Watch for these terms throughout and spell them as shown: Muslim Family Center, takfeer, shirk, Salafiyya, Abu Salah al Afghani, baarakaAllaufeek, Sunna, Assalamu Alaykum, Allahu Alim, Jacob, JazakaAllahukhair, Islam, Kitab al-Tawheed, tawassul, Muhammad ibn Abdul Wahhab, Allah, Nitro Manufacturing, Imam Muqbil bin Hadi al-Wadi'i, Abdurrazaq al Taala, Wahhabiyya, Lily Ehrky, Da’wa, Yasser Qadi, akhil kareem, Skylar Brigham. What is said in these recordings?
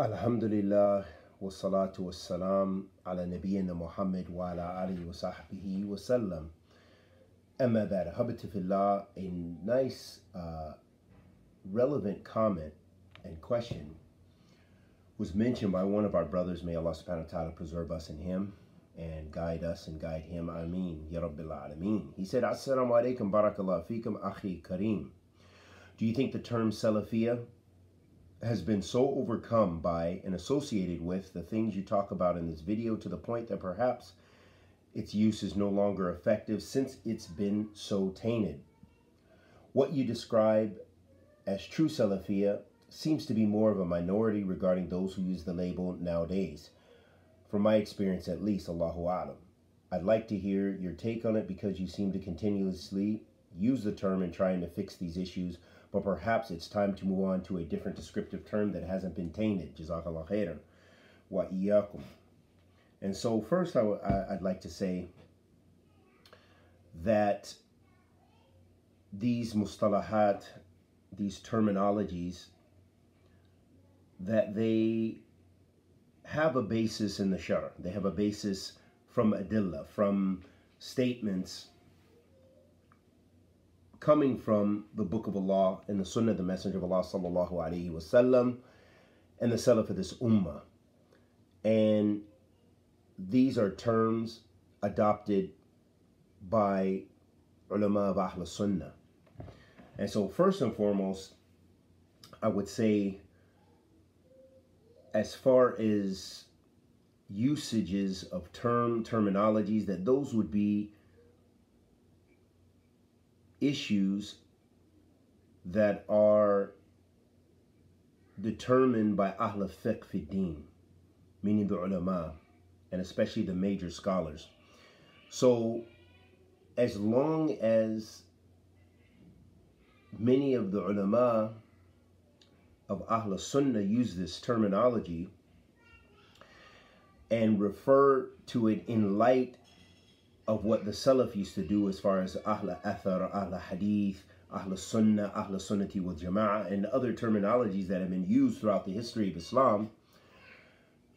Alhamdulillah, wa salatu wa salam ala nabiyyina Muhammad wa ala alihi wa sahbihi wa sallam. Amma ba'd, habibti fillah, a nice, relevant comment and question was mentioned by one of our brothers. May Allah subhanahu wa ta'ala preserve us in him and guide us and guide him. Ameen. Ya Rabbil Alameen. He said, Assalamu alaikum, barakallah fikum, akhi kareem. Do you think the term Salafiyya has been so overcome by and associated with the things you talk about in this video to the point that perhaps its use is no longer effective since it's been so tainted? What you describe as true Salafiyya seems to be more of a minority regarding those who use the label nowadays. From my experience at least, Allahu A'lam. I'd like to hear your take on it because you seem to continuously use the term in trying to fix these issues, but perhaps it's time to move on to a different descriptive term that hasn't been tainted. Jazakallah khairan. Wa iyyakum. And so first I'd like to say that these mustalahat, these terminologies, that they have a basis in the Shara. They have a basis from adillah, from statements coming from the Book of Allah and the Sunnah, the Messenger of Allah sallallahu alaihi wasallam, and the Salaf of this Ummah. And these are terms adopted by ulama of Ahl Sunnah. And so first and foremost, I would say, as far as usages of terminologies, that those would be issues that are determined by Ahl al-Fiqh fi din, meaning the ulama, and especially the major scholars. So as long as many of the ulama of Ahl Sunnah use this terminology and refer to it in light of what the Salaf used to do as far as Ahl Athar, Ahl Hadith, Ahl Sunnah, Ahl Sunnati wal Jama'ah, and other terminologies that have been used throughout the history of Islam,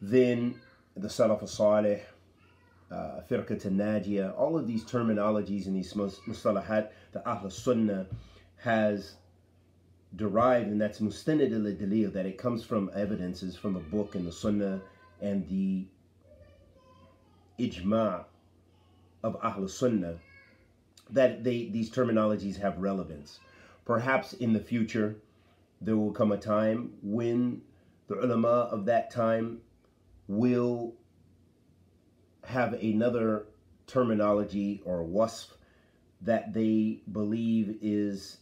then the Salaf al-Salih, Firqat al-Najiyah, all of these terminologies and these mustalahat that Ahl Sunnah has derived, and that's mustanid al-dalil, that it comes from evidences from the book and the sunnah and the ijma' of Ahl Sunnah, that these terminologies have relevance. Perhaps in the future there will come a time when the ulama of that time will have another terminology or wasf that they believe is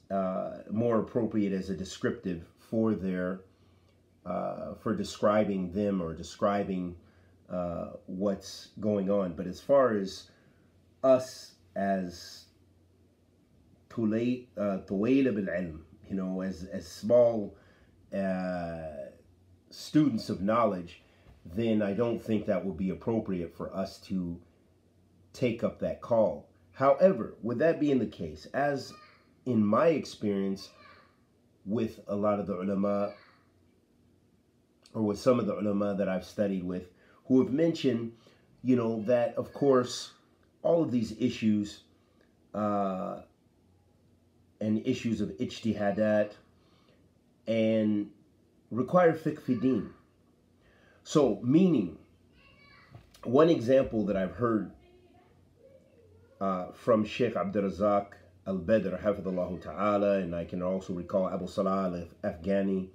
more appropriate as a descriptive for their for describing them or describing what's going on. But as far as us as طويلة بالعلم, you know, as small students of knowledge, then I don't think that would be appropriate for us to take up that call. However, with that being the case, as in my experience with a lot of the ulama, or with some of the ulama that I've studied with, who have mentioned, you know, that of course all of these issues and issues of ijtihadat and require fiqh fi din. So meaning, one example that I've heard from Sheikh Abdurrazaq al Taala, and I can also recall Abu Salah al Afghani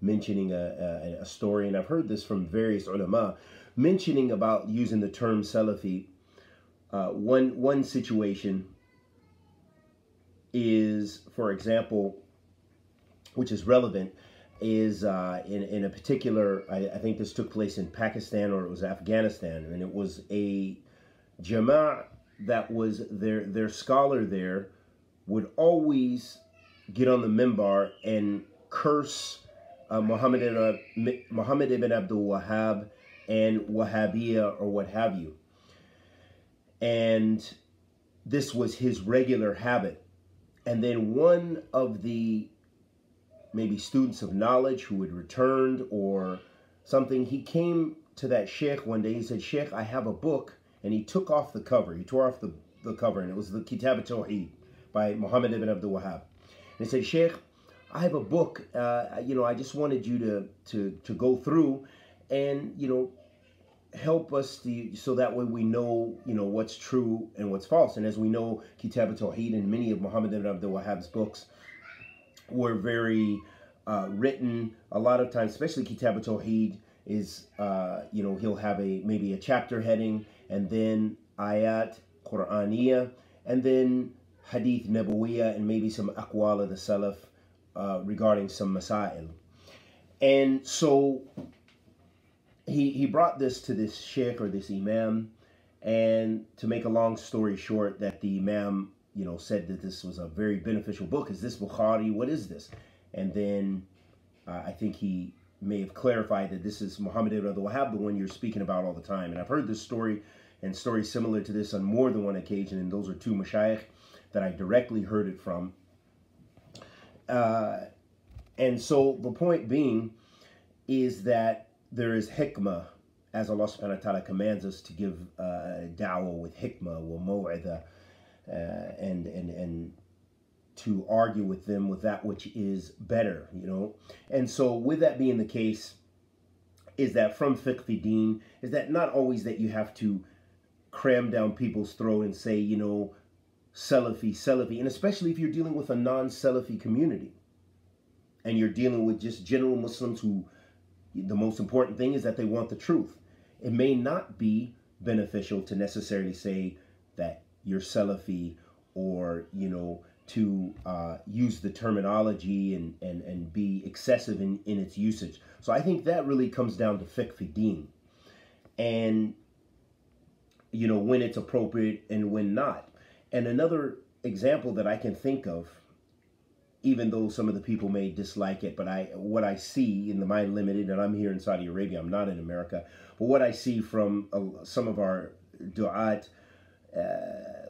mentioning a story, and I've heard this from various ulama, mentioning about using the term Salafi. One situation is, for example, which is relevant, is in a particular, I think this took place in Pakistan or it was Afghanistan, and it was a jama'ah that was their scholar there would always get on the minbar and curse Muhammad ibn Abdul Wahhab and Wahhabiyya or what have you. And this was his regular habit. And then one of the maybe students of knowledge who had returned or something. He came to that sheikh one day. He said, "Sheikh, I have a book." And he took off the cover. He tore off the cover. And it was the Kitab al-Tawheed by Muhammad ibn Abdul Wahhab. And he said, "Sheikh, I have a book. I just wanted you to go through and, help us so that way we know, what's true and what's false." And as we know, Kitab al-Tawheed and many of Muhammad ibn Abdul Wahhab's books were very written. A lot of times, especially Kitab al-Tawheed, is, he'll have maybe a chapter heading, and then ayat Qur'aniyya, and then hadith Nabawiyya, and maybe some aqwal of the Salaf regarding some masail. And so he brought this to this sheikh or this imam, and to make a long story short, that the imam, said that this was a very beneficial book. Is this Bukhari? What is this? And then I think he may have clarified that this is Muhammad ibn Abdul Wahhab, the one you're speaking about all the time. And I've heard this story and stories similar to this on more than one occasion, and those are two mashayikh that I directly heard it from. And so the point being is that there is hikmah, as Allah subhanahu wa ta'ala commands us to give da'wah with hikmah, wa maw'idha, and to argue with them with that which is better, And so with that being the case, is that from fiqh fi deen, is that not always that you have to cram down people's throat and say, Salafi, Salafi, and especially if you're dealing with a non-Salafi community and you're dealing with just general Muslims who the most important thing is that they want the truth. It may not be beneficial to necessarily say that you're Salafi or, to use the terminology and be excessive in its usage. So I think that really comes down to fiqh fi deen, and when it's appropriate and when not. And another example that I can think of, even though some of the people may dislike it, but what I see in the Mind Limited, and I'm here in Saudi Arabia, I'm not in America, but what I see from some of our du'at,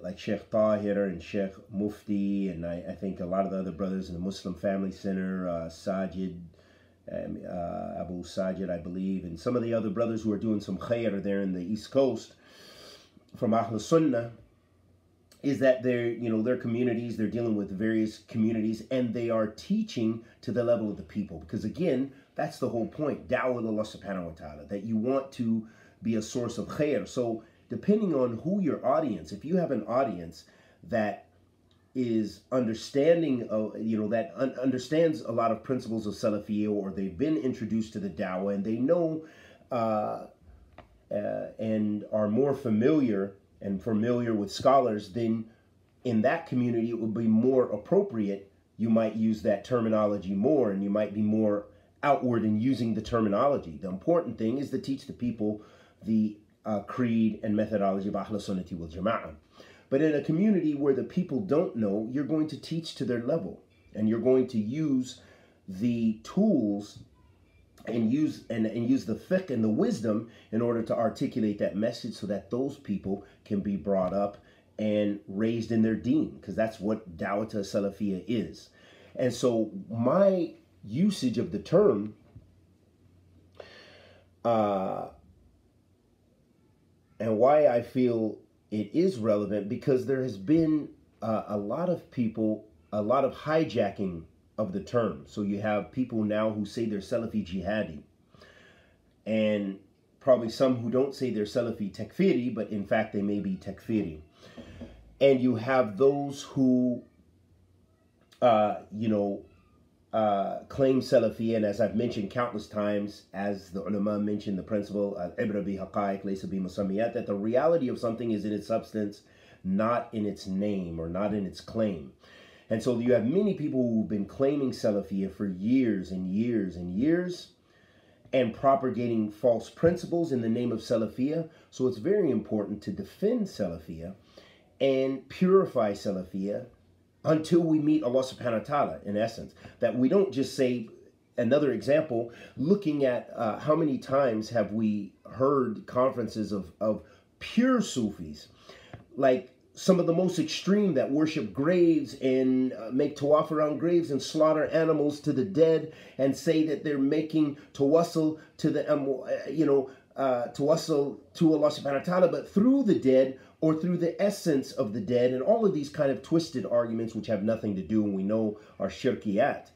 like Sheikh Tahir and Sheikh Mufti, and I think a lot of the other brothers in the Muslim Family Center, Sajid, Abu Sajid, I believe, and some of the other brothers who are doing some khair there in the East Coast from Ahl Sunnah, is that they're, their communities, they're dealing with various communities, and they are teaching to the level of the people. Because again, that's the whole point, da'wah to Allah subhanahu wa ta'ala, that you want to be a source of khair. So depending on who your audience, if you have an audience that is understanding, understands a lot of principles of Salafiyya, or they've been introduced to the da'wah and they know and are more familiar with scholars, then in that community it would be more appropriate. You might use that terminology more, and you might be more outward in using the terminology. The important thing is to teach the people the creed and methodology of Ahl Sunnati wal Jama'ah. But in a community where the people don't know, you're going to teach to their level, and you're going to use the tools and use the fiqh and the wisdom in order to articulate that message so that those people can be brought up and raised in their deen, because that's what da'wah to Salafiyya is. And so my usage of the term and why I feel it is relevant, because there has been a lot of hijacking of the term. So you have people now who say they're Salafi jihadi, and probably some who don't say they're Salafi takfiri, but in fact they may be takfiri. And you have those who, claim Salafi, and as I've mentioned countless times, as the ulama mentioned the principle, ibra bi haqaiq laysa bi musammiyat, that the reality of something is in its substance, not in its name or not in its claim. And so you have many people who've been claiming Salafiyya for years and years and years, and propagating false principles in the name of Salafiyya. So it's very important to defend Salafiyya and purify Salafiyya until we meet Allah subhanahu wa ta'ala, in essence. That we don't just say, another example, looking at how many times have we heard conferences of pure Sufis, like some of the most extreme that worship graves and make tawaf around graves and slaughter animals to the dead and say that they're making tawassul to the, tawassul to Allah subhanahu wa ta'ala, but through the dead or through the essence of the dead, and all of these kind of twisted arguments which have nothing to do and we know are shirkiyat.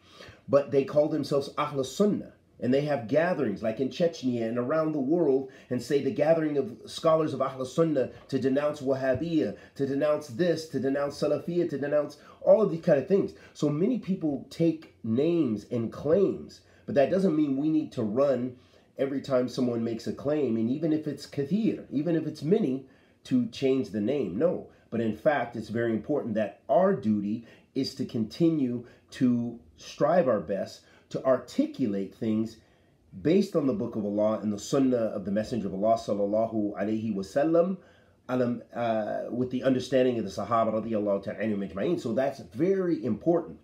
But they call themselves Ahl Sunnah, and they have gatherings like in Chechnya and around the world, and say the gathering of scholars of Ahl Sunnah to denounce Wahhabiyya, to denounce this, to denounce Salafiyya, to denounce all of these kind of things. So many people take names and claims, but that doesn't mean we need to run every time someone makes a claim, and even if it's kathir, even if it's many, to change the name. No, but in fact, it's very important that our duty is to continue to strive our best to articulate things based on the Book of Allah and the Sunnah of the Messenger of Allah sallallahu alaihi wasallam, with the understanding of the Sahaba radiyallahu ta'ala anhum ajma'in. So that's very important.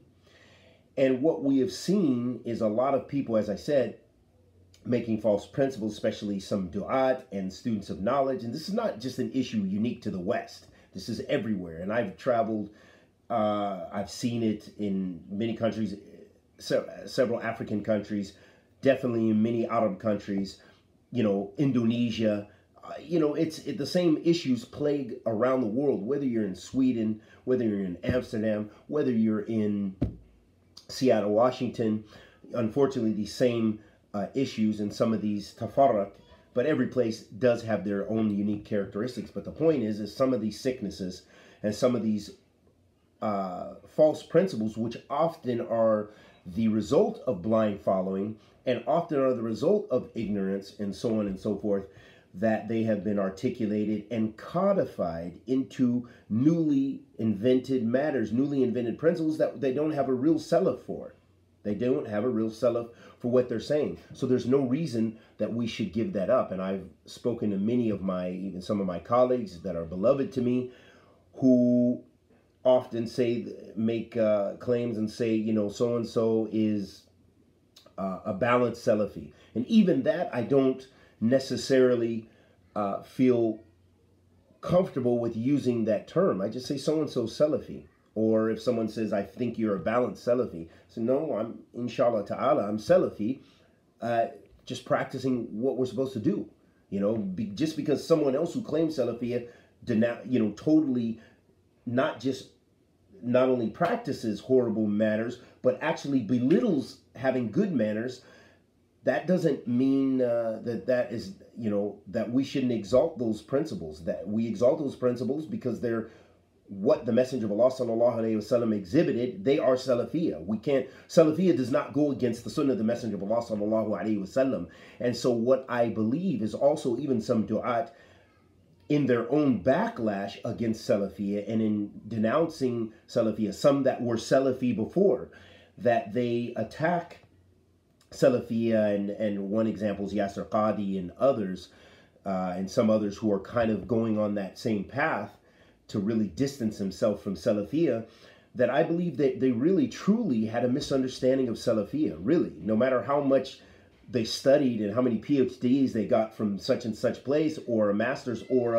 And what we have seen is a lot of people, as I said, making false principles, especially some du'at and students of knowledge. And this is not just an issue unique to the West. This is everywhere. And I've traveled, I've seen it in many countries, several African countries, definitely in many Arab countries, you know, Indonesia. It's the same issues plague around the world, whether you're in Sweden, whether you're in Amsterdam, whether you're in Seattle, Washington. Unfortunately, these same issues and some of these tafarraq, but every place does have their own unique characteristics. But the point is some of these sicknesses and some of these false principles, which often are the result of blind following and often are the result of ignorance and so on and so forth, that they have been articulated and codified into newly invented matters, newly invented principles that they don't have a real salaf for. They don't have a real salaf for what they're saying. So there's no reason that we should give that up. And I've spoken to many of my, even some of my colleagues that are beloved to me, who often say, make claims and say, you know, so-and-so is a balanced Salafi. And even that, I don't necessarily feel comfortable with using that term. I just say so-and-so Salafi. Or if someone says, I think you're a balanced Salafi. So no, I'm, inshallah ta'ala, I'm Salafi, just practicing what we're supposed to do. You know, just because someone else who claims Salafiyya, totally not only practices horrible manners, but actually belittles having good manners, that doesn't mean that is, you know, that we shouldn't exalt those principles. That we exalt those principles because they're what the Messenger of Allah sallallahu alaihi wasallam exhibited. They are Salafiyya. We can't, Salafiyya does not go against the Sunnah of the Messenger of Allah sallallahu alaihi wasallam. And so what I believe is also even some du'at in their own backlash against Salafiyya and in denouncing Salafiyya, some that were Salafi before, that they attack Salafiyya, and one example is Yasser Qadi and others, and some others who are kind of going on that same path to really distance himself from Salafiyya, that I believe that they really truly had a misunderstanding of Salafiyya, really. No matter how much they studied and how many PhDs they got from such and such place, or a master's or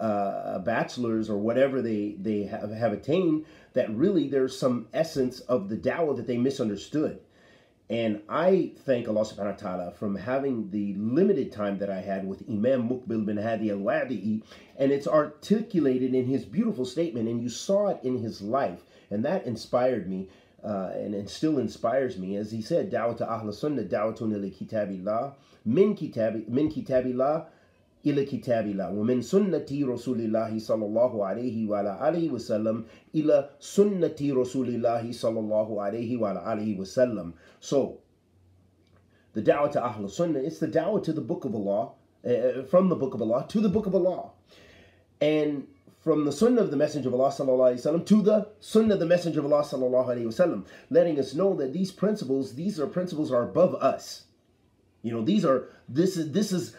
a bachelor's or whatever they have attained, that really there's some essence of the dawah that they misunderstood. And I thank Allah subhanahu wa ta'ala from having the limited time that I had with Imam Muqbil bin Hadi al-Wadi'i, and it's articulated in his beautiful statement, and you saw it in his life, and that inspired me, and it still inspires me. As he said, da'wah to Ahl Sunnah, da'watun ila kitabillah, min kitabillah ila kitabillah, wa min sunnati rasulillahi sallallahu alayhi wa ala alihi wa sallam ila sunnati rasulillahi sallallahu alayhi wa ala alihi wa sallam. So, the da'wah to Ahl Sunnah, it's the da'wah to the Book of Allah, from the Book of Allah to the Book of Allah, and from the Sunnah of the Messenger of Allah sallallahu alayhi wa sallam to the Sunnah of the Messenger of Allah sallallahu alayhi wa sallam, letting us know that these principles, are above us. You know, this is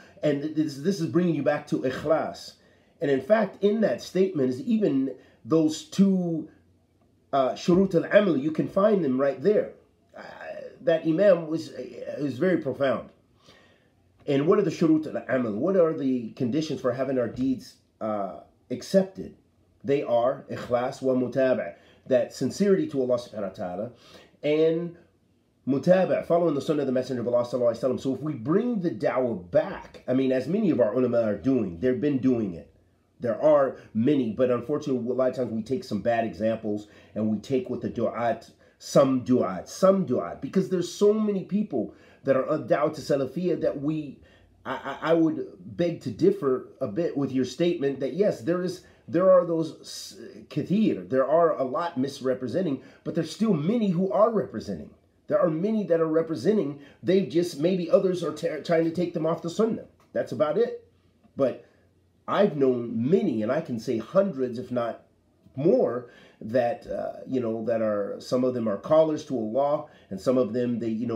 bringing you back to ikhlas. And in fact, in that statement is even those two shurut al-amal. You can find them right there. That Imam was very profound. And what are the shurut al-amal? What are the conditions for having our deeds accepted? They are ikhlas wa mutabi', that sincerity to Allah subhanahu wa ta'ala, and mutabi', following the sunnah of the Messenger of Allah sallallahu alayhi wa sallam. So if we bring the da'wah back, I mean, as many of our ulama are doing, they've been doing it. There are many, but unfortunately, a lot of times we take some bad examples and we take what the du'at, some du'at, because there's so many people that are of da'wah to Salafiyya that I would beg to differ a bit with your statement that yes, there are those kathir, there are a lot misrepresenting, but there's still many who are representing. There are many that are representing. They've just, maybe others are trying to take them off the sunnah. That's about it. But I've known many, and I can say hundreds, if not more, that that are, some of them are callers to Allah, and some of them they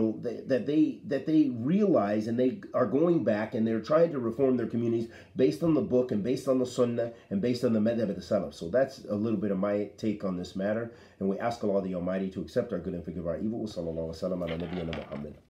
realize and they are going back and they're trying to reform their communities based on the book and based on the sunnah and based on the madhab of the salaf. So that's a little bit of my take on this matter, and we ask Allah the Almighty to accept our good and forgive our evil. Sallallahu alaihi wasallam ala nabiyyina Muhammad.